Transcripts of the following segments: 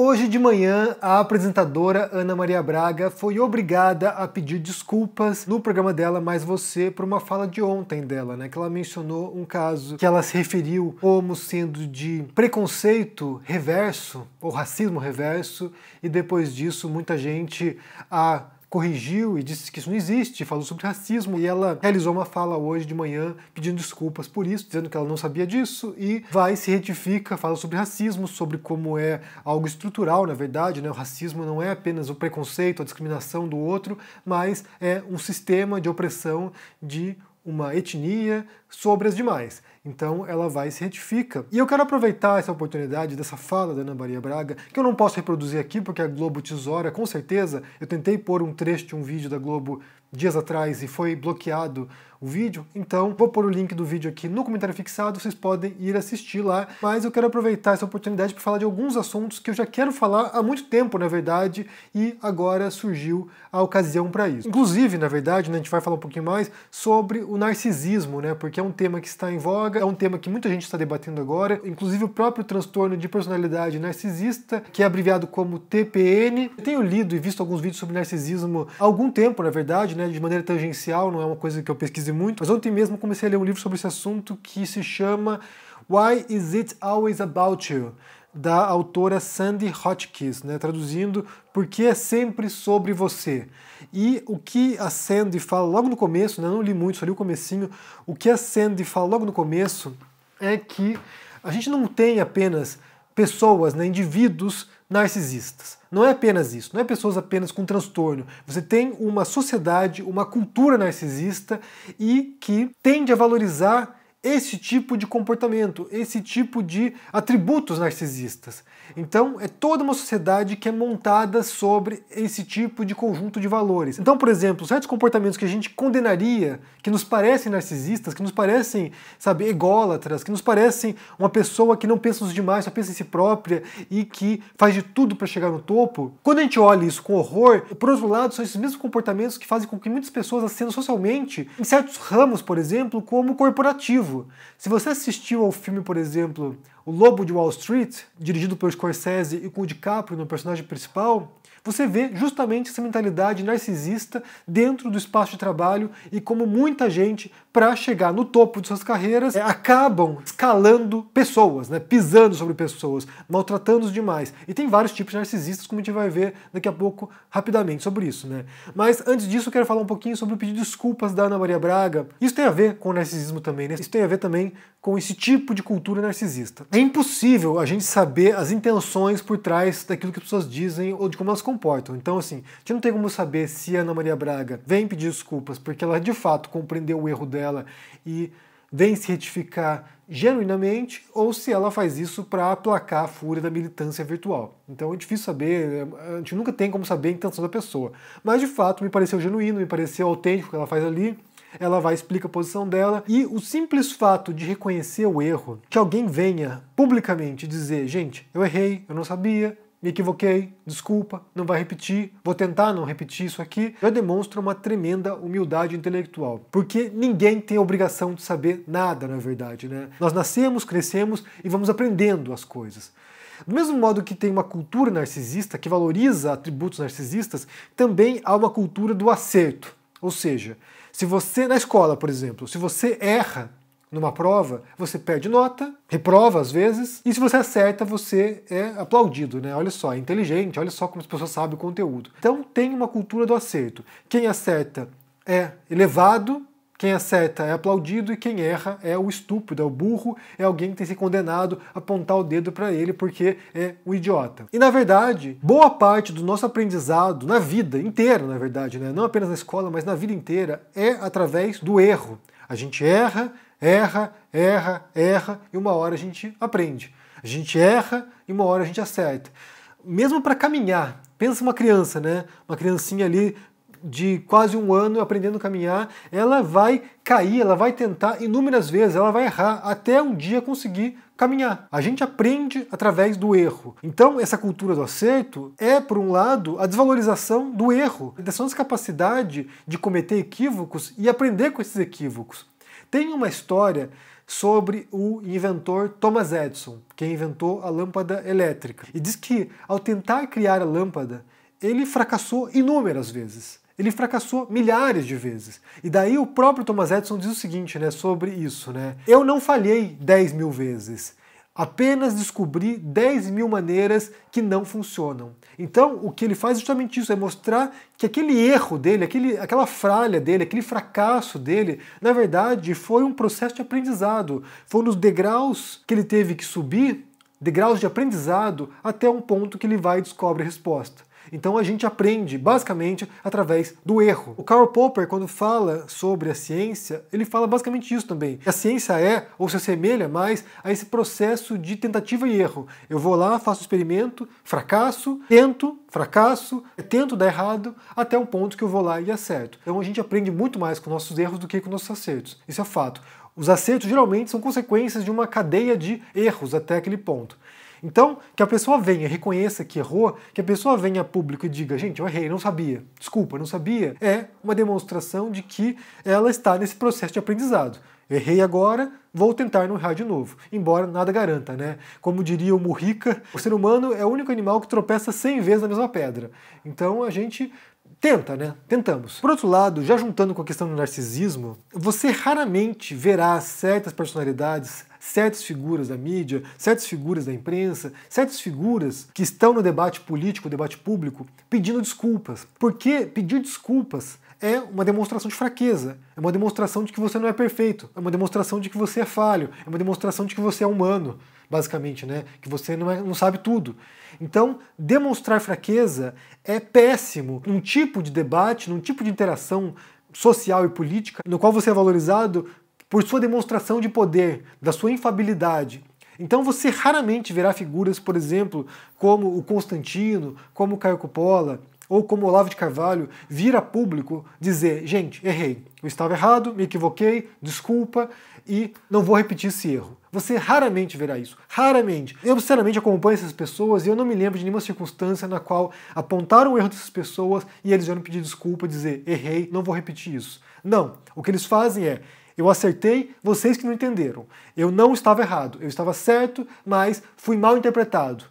Hoje de manhã, a apresentadora Ana Maria Braga foi obrigada a pedir desculpas no programa dela Mais Você por uma fala de ontem dela, né? Que ela mencionou um caso que ela se referiu como sendo de preconceito reverso, ou racismo reverso, e depois disso muita gente a corrigiu e disse que isso não existe, falou sobre racismo, e ela realizou uma fala hoje de manhã pedindo desculpas por isso, dizendo que ela não sabia disso, e vai, se retifica, fala sobre racismo, sobre como é algo estrutural, na verdade, né? O racismo não é apenas o preconceito, a discriminação do outro, mas é um sistema de opressão de uma etnia sobre as demais. Então ela vai e se retifica. E eu quero aproveitar essa oportunidade dessa fala da Ana Maria Braga, que eu não posso reproduzir aqui porque a Globo tesoura, com certeza. Eu tentei pôr um trecho de um vídeo da Globo dias atrás e foi bloqueado o vídeo, então vou pôr o link do vídeo aqui no comentário fixado, vocês podem ir assistir lá, mas eu quero aproveitar essa oportunidade para falar de alguns assuntos que eu já quero falar há muito tempo, na verdade, e agora surgiu a ocasião para isso. Inclusive, na verdade, né, a gente vai falar um pouquinho mais sobre o narcisismo, né, porque é um tema que está em voga, é um tema que muita gente está debatendo agora, inclusive o próprio transtorno de personalidade narcisista, que é abreviado como TPN. Eu tenho lido e visto alguns vídeos sobre narcisismo há algum tempo, na verdade, né, de maneira tangencial, não é uma coisa que eu pesquise muito, mas ontem mesmo comecei a ler um livro sobre esse assunto que se chama Why Is It Always About You?, da autora Sandy Hotchkiss, né, traduzindo Porque é Sempre Sobre Você. E o que a Sandy fala logo no começo, né, não li muito, só li o comecinho, o que a Sandy fala logo no começo é que a gente não tem apenas pessoas, né, indivíduos narcisistas. Não é apenas isso, não é pessoas apenas com transtorno. Você tem uma sociedade, uma cultura narcisista e que tende a valorizar esse tipo de comportamento, esse tipo de atributos narcisistas. Então, é toda uma sociedade que é montada sobre esse tipo de conjunto de valores. Então, por exemplo, certos comportamentos que a gente condenaria, que nos parecem narcisistas, que nos parecem, sabe, ególatras, que nos parecem uma pessoa que não pensa nos demais, só pensa em si própria e que faz de tudo para chegar no topo, quando a gente olha isso com horror, por outro lado, são esses mesmos comportamentos que fazem com que muitas pessoas ascendam socialmente em certos ramos, por exemplo, como corporativo. Se você assistiu ao filme, por exemplo, O Lobo de Wall Street, dirigido pelo Scorsese e com o DiCaprio no personagem principal, você vê justamente essa mentalidade narcisista dentro do espaço de trabalho e como muita gente, para chegar no topo de suas carreiras, acabam escalando pessoas, né, pisando sobre pessoas, maltratando-os demais. E tem vários tipos de narcisistas, como a gente vai ver daqui a pouco, rapidamente, sobre isso, né? Mas antes disso, eu quero falar um pouquinho sobre o pedido de desculpas da Ana Maria Braga. Isso tem a ver com o narcisismo também, né? Isso tem a ver também com esse tipo de cultura narcisista. É impossível a gente saber as intenções por trás daquilo que as pessoas dizem ou de como elas comportam. Então, assim, a gente não tem como saber se a Ana Maria Braga vem pedir desculpas porque ela de fato compreendeu o erro dela e vem se retificar genuinamente, ou se ela faz isso para aplacar a fúria da militância virtual. Então é difícil saber, a gente nunca tem como saber a intenção da pessoa. Mas de fato me pareceu genuíno, me pareceu autêntico o que ela faz ali. Ela vai explicar a posição dela, e o simples fato de reconhecer o erro, que alguém venha publicamente dizer, gente, eu errei, eu não sabia, me equivoquei, desculpa, não vai repetir, vou tentar não repetir isso aqui, já demonstra uma tremenda humildade intelectual. Porque ninguém tem a obrigação de saber nada, na verdade, né? Nós nascemos, crescemos e vamos aprendendo as coisas. Do mesmo modo que tem uma cultura narcisista que valoriza atributos narcisistas, também há uma cultura do acerto. Ou seja, se você, na escola, por exemplo, se você erra numa prova, você perde nota, reprova às vezes, e se você acerta, você é aplaudido, né? Olha só, é inteligente, olha só como as pessoas sabem o conteúdo. Então tem uma cultura do acerto. Quem acerta é elevado, quem acerta é aplaudido, e quem erra é o estúpido, é o burro, é alguém que tem que ser condenado a apontar o dedo para ele porque é um idiota. E na verdade, boa parte do nosso aprendizado na vida inteira, na verdade, né? Não apenas na escola, mas na vida inteira, é através do erro. A gente erra, erra, erra, erra, e uma hora a gente aprende. A gente erra e uma hora a gente acerta. Mesmo para caminhar, pensa uma criança, né? Uma criancinha ali de quase um ano aprendendo a caminhar, ela vai cair, ela vai tentar inúmeras vezes, ela vai errar até um dia conseguir caminhar. A gente aprende através do erro. Então, essa cultura do acerto é, por um lado, a desvalorização do erro, dessa nossa capacidade de cometer equívocos e aprender com esses equívocos. Tem uma história sobre o inventor Thomas Edison, quem inventou a lâmpada elétrica. E diz que, ao tentar criar a lâmpada, ele fracassou inúmeras vezes. Ele fracassou milhares de vezes. E daí o próprio Thomas Edison diz o seguinte, né, sobre isso, né? Eu não falhei 10 mil vezes. Apenas descobri 10 mil maneiras que não funcionam. Então, o que ele faz é justamente isso, é mostrar que aquele erro dele, aquela falha dele, aquele fracasso dele, na verdade, foi um processo de aprendizado. Foi nos degraus que ele teve que subir, degraus de aprendizado, até um ponto que ele vai e descobre a resposta. Então a gente aprende, basicamente, através do erro. O Karl Popper, quando fala sobre a ciência, ele fala basicamente isso também. A ciência é, ou se assemelha mais, a esse processo de tentativa e erro. Eu vou lá, faço o experimento, fracasso, tento dar errado, até um ponto que eu vou lá e acerto. Então a gente aprende muito mais com nossos erros do que com nossos acertos. Isso é fato. Os acertos, geralmente, são consequências de uma cadeia de erros até aquele ponto. Então, que a pessoa venha, reconheça que errou, que a pessoa venha a público e diga, gente, eu errei, não sabia, desculpa, não sabia, é uma demonstração de que ela está nesse processo de aprendizado. Errei agora, vou tentar não errar de novo, embora nada garanta, né? Como diria o Mujica, o ser humano é o único animal que tropeça 100 vezes na mesma pedra. Então a gente tenta, né? Tentamos. Por outro lado, já juntando com a questão do narcisismo, você raramente verá certas personalidades, certas figuras da mídia, certas figuras da imprensa, certas figuras que estão no debate político, debate público, pedindo desculpas. Porque pedir desculpas é uma demonstração de fraqueza, é uma demonstração de que você não é perfeito, é uma demonstração de que você é falho, é uma demonstração de que você é humano, basicamente, né? Que você não sabe tudo. Então, demonstrar fraqueza é péssimo num tipo de debate, num tipo de interação social e política, no qual você é valorizado por sua demonstração de poder, da sua infabilidade. Então você raramente verá figuras, por exemplo, como o Constantino, como o Caio Coppola, ou como o Olavo de Carvalho, vir a público dizer, gente, errei, eu estava errado, me equivoquei, desculpa, e não vou repetir esse erro. Você raramente verá isso, raramente. Eu, sinceramente, acompanho essas pessoas e eu não me lembro de nenhuma circunstância na qual apontaram o erro dessas pessoas e eles vieram pedir desculpa, dizer, errei, não vou repetir isso. Não, o que eles fazem é, eu acertei, vocês que não entenderam. Eu não estava errado, eu estava certo, mas fui mal interpretado.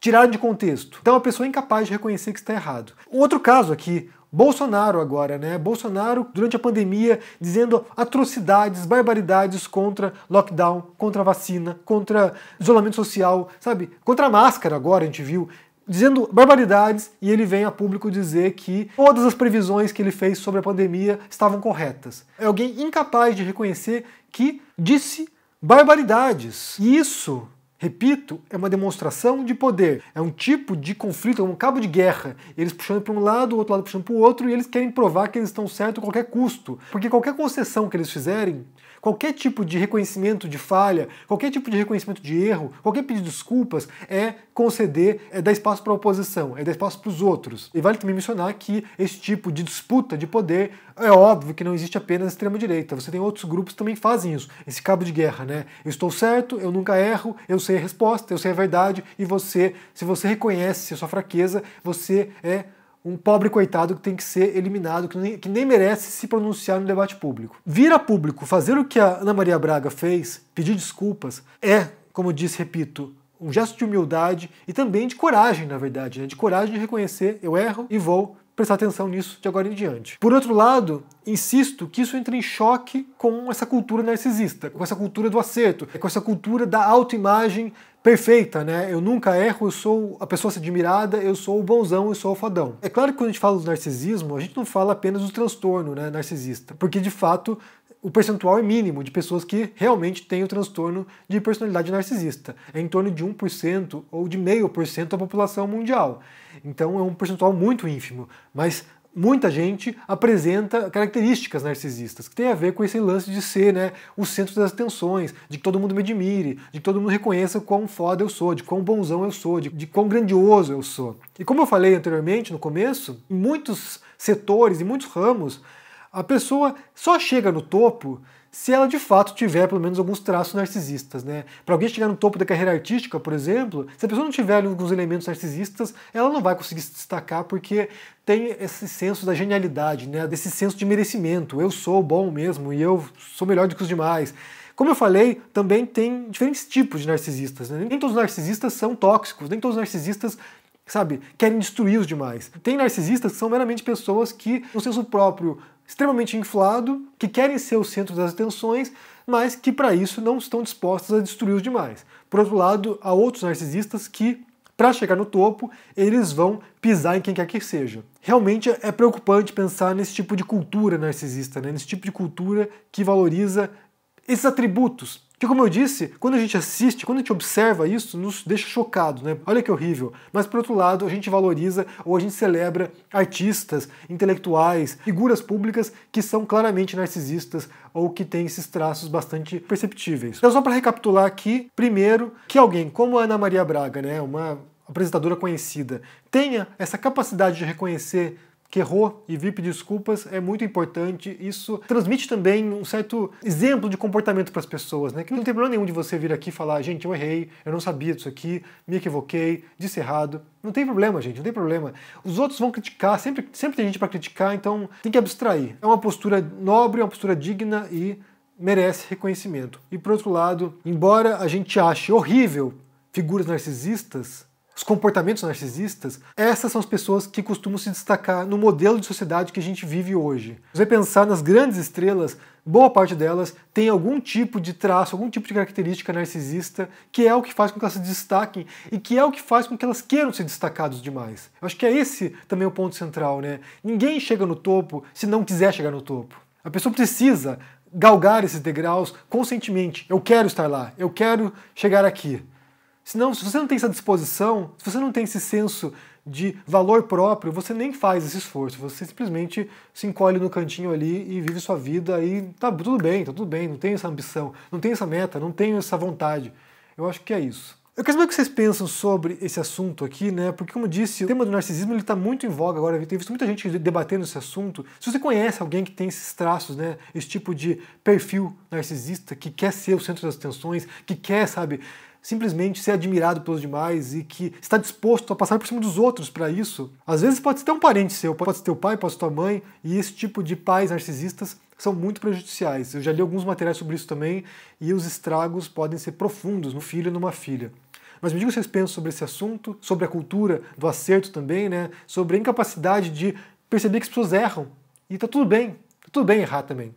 Tiraram de contexto. Então a pessoa é incapaz de reconhecer que está errado. Outro caso aqui, Bolsonaro agora, né? Bolsonaro, durante a pandemia, dizendo atrocidades, barbaridades contra lockdown, contra vacina, contra isolamento social, sabe? Contra a máscara agora, a gente viu. Dizendo barbaridades, e ele vem a público dizer que todas as previsões que ele fez sobre a pandemia estavam corretas. É alguém incapaz de reconhecer que disse barbaridades. E isso, repito, é uma demonstração de poder. É um tipo de conflito, é um cabo de guerra. Eles puxando para um lado, o outro lado puxando para o outro, e eles querem provar que eles estão certos a qualquer custo. Porque qualquer concessão que eles fizerem, qualquer tipo de reconhecimento de falha, qualquer tipo de reconhecimento de erro, qualquer pedido de desculpas é conceder, é dar espaço para a oposição, é dar espaço para os outros. E vale também mencionar que esse tipo de disputa de poder é óbvio que não existe apenas a extrema-direita. Você tem outros grupos que também fazem isso, esse cabo de guerra, né? Eu estou certo, eu nunca erro, eu sei a resposta, eu sei a verdade, e você, se você reconhece a sua fraqueza, você é um pobre coitado que tem que ser eliminado, que nem merece se pronunciar no debate público. Vir a público, fazer o que a Ana Maria Braga fez, pedir desculpas, é, como eu disse, repito, um gesto de humildade e também de coragem, na verdade, né? De coragem de reconhecer, eu erro e vou prestar atenção nisso de agora em diante. Por outro lado, insisto que isso entra em choque com essa cultura narcisista, com essa cultura do acerto, com essa cultura da autoimagem perfeita, né? Eu nunca erro, eu sou a pessoa a ser admirada, eu sou o bonzão, eu sou o fodão. É claro que quando a gente fala do narcisismo, a gente não fala apenas do transtorno, né, narcisista, porque de fato o percentual é mínimo de pessoas que realmente têm o transtorno de personalidade narcisista. É em torno de 1% ou de 0,5% da população mundial. Então é um percentual muito ínfimo, mas muita gente apresenta características narcisistas, que tem a ver com esse lance de ser, né, o centro das atenções, de que todo mundo me admire, de que todo mundo reconheça o quão foda eu sou, de quão bonzão eu sou, de quão grandioso eu sou. E como eu falei anteriormente, no começo, em muitos setores, em muitos ramos, a pessoa só chega no topo se ela de fato tiver pelo menos alguns traços narcisistas, né? Para alguém chegar no topo da carreira artística, por exemplo, se a pessoa não tiver alguns elementos narcisistas, ela não vai conseguir se destacar porque tem esse senso da genialidade, né? Desse senso de merecimento. Eu sou bom mesmo e eu sou melhor do que os demais. Como eu falei, também tem diferentes tipos de narcisistas, né? Nem todos os narcisistas são tóxicos, nem todos os narcisistas, sabe, querem destruir os demais. Tem narcisistas que são meramente pessoas que, no senso próprio, extremamente inflado, que querem ser o centro das atenções, mas que para isso não estão dispostas a destruir os demais. Por outro lado, há outros narcisistas que, para chegar no topo, eles vão pisar em quem quer que seja. Realmente é preocupante pensar nesse tipo de cultura narcisista, né? Nesse tipo de cultura que valoriza esses atributos. Que, como eu disse, quando a gente assiste, quando a gente observa isso, nos deixa chocados, né? Olha que horrível. Mas, por outro lado, a gente valoriza ou a gente celebra artistas, intelectuais, figuras públicas que são claramente narcisistas ou que têm esses traços bastante perceptíveis. Então, só para recapitular aqui, primeiro, que alguém como a Ana Maria Braga, né, uma apresentadora conhecida, tenha essa capacidade de reconhecer que errou e vir pedir desculpas é muito importante. Isso transmite também um certo exemplo de comportamento para as pessoas, né? Que não tem problema nenhum de você vir aqui e falar, gente, eu errei, eu não sabia disso aqui, me equivoquei, disse errado. Não tem problema, gente, não tem problema. Os outros vão criticar, sempre tem gente para criticar, então tem que abstrair. É uma postura nobre, é uma postura digna e merece reconhecimento. E por outro lado, embora a gente ache horrível figuras narcisistas, os comportamentos narcisistas, essas são as pessoas que costumam se destacar no modelo de sociedade que a gente vive hoje. Se você pensar nas grandes estrelas, boa parte delas tem algum tipo de traço, algum tipo de característica narcisista, que é o que faz com que elas se destaquem e que é o que faz com que elas queiram se destacar dos demais. Eu acho que é esse também o ponto central, né? Ninguém chega no topo se não quiser chegar no topo. A pessoa precisa galgar esses degraus conscientemente. Eu quero estar lá, eu quero chegar aqui. Senão, se você não tem essa disposição, se você não tem esse senso de valor próprio, você nem faz esse esforço, você simplesmente se encolhe no cantinho ali e vive sua vida e tá tudo bem, não tem essa ambição, não tem essa meta, não tem essa vontade. Eu acho que é isso. Eu quero saber o que vocês pensam sobre esse assunto aqui, né? Porque, como eu disse, o tema do narcisismo está muito em voga agora. Eu tenho visto muita gente debatendo esse assunto. Se você conhece alguém que tem esses traços, né? Esse tipo de perfil narcisista, que quer ser o centro das atenções, que quer, sabe, simplesmente ser admirado pelos demais e que está disposto a passar por cima dos outros para isso. Às vezes pode ser até um parente seu, pode ser teu pai, pode ser tua mãe, e esse tipo de pais narcisistas são muito prejudiciais. Eu já li alguns materiais sobre isso também, e os estragos podem ser profundos no filho e numa filha. Mas me diga o que vocês pensam sobre esse assunto, sobre a cultura do acerto também, né? Sobre a incapacidade de perceber que as pessoas erram. E tá tudo bem errar também.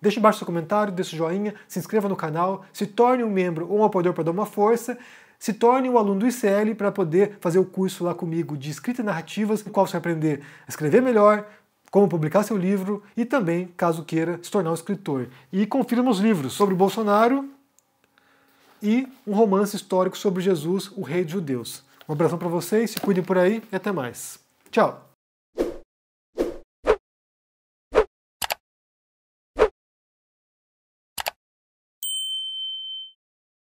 Deixe embaixo seu comentário, deixe o joinha, se inscreva no canal, se torne um membro ou um apoiador para dar uma força, se torne um aluno do ICL para poder fazer o curso lá comigo de escrita e narrativas, no qual você vai aprender a escrever melhor, como publicar seu livro e também, caso queira, se tornar um escritor. E confira meus livros sobre Bolsonaro e um romance histórico sobre Jesus, o Rei dos Judeus. Um abração para vocês, se cuidem por aí e até mais. Tchau!